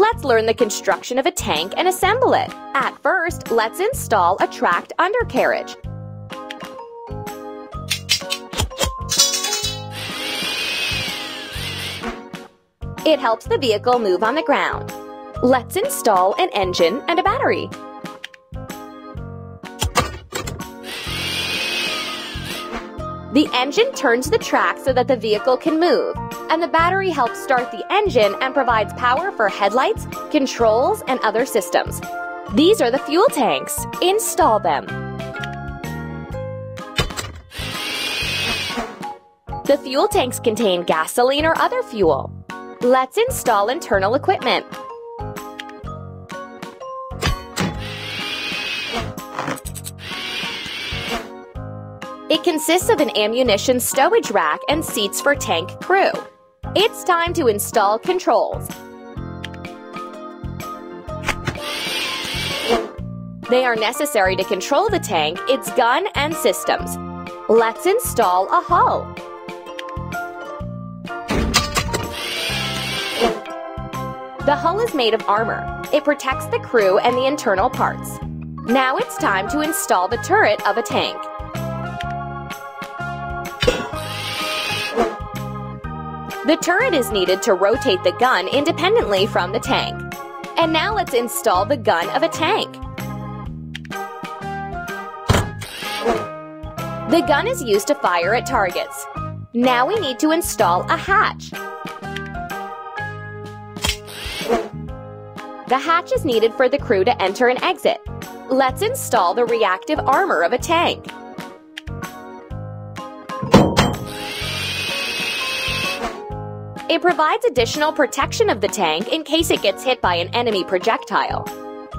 Let's learn the construction of a tank and assemble it. At first, let's install a tracked undercarriage. It helps the vehicle move on the ground. Let's install an engine and a battery. The engine turns the track so that the vehicle can move, and the battery helps start the engine and provides power for headlights, controls, and other systems. These are the fuel tanks. Install them. The fuel tanks contain gasoline or other fuel. Let's install internal equipment. It consists of an ammunition stowage rack and seats for tank crew. It's time to install controls. They are necessary to control the tank, its gun, and systems. Let's install a hull. The hull is made of armor. It protects the crew and the internal parts. Now it's time to install the turret of a tank. The turret is needed to rotate the gun independently from the tank. And now let's install the gun of a tank. The gun is used to fire at targets. Now we need to install a hatch. The hatch is needed for the crew to enter and exit. Let's install the reactive armor of a tank. It provides additional protection of the tank in case it gets hit by an enemy projectile.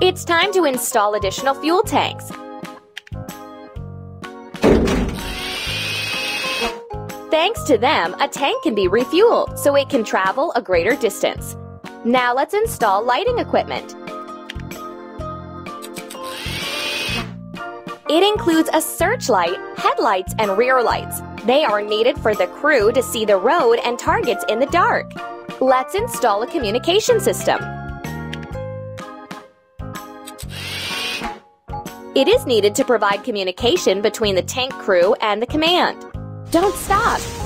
It's time to install additional fuel tanks. Thanks to them, a tank can be refueled, so it can travel a greater distance. Now let's install lighting equipment. It includes a searchlight, headlights, and rear lights. They are needed for the crew to see the road and targets in the dark. Let's install a communication system. It is needed to provide communication between the tank crew and the command. Don't stop!